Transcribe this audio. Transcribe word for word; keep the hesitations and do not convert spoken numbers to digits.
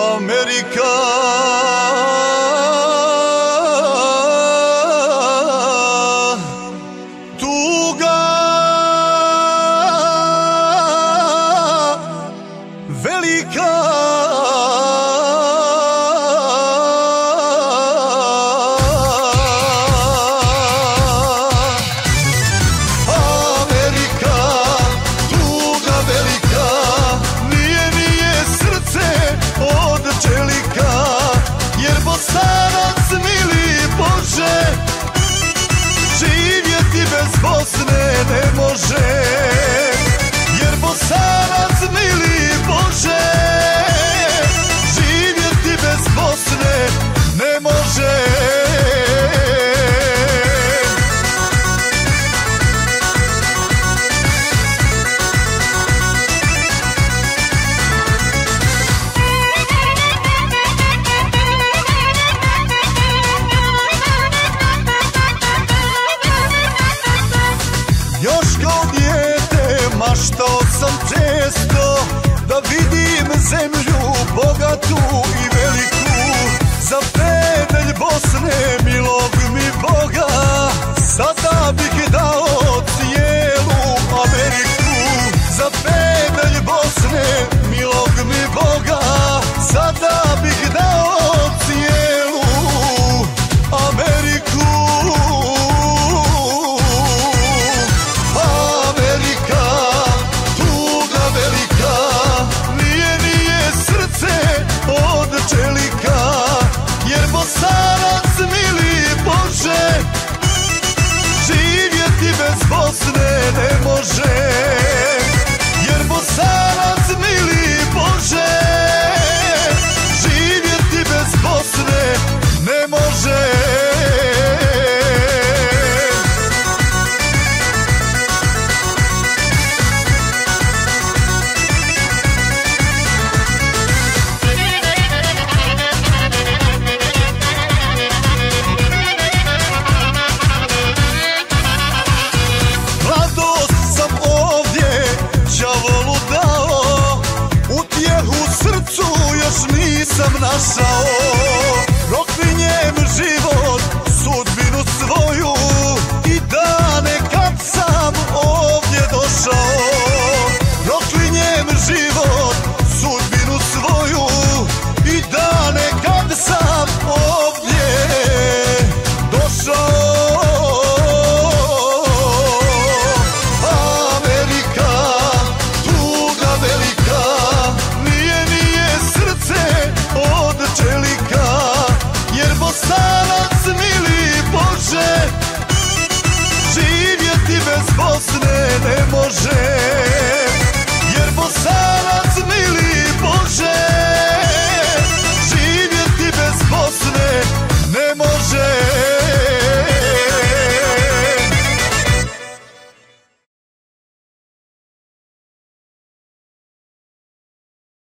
Amerika, tuga velika.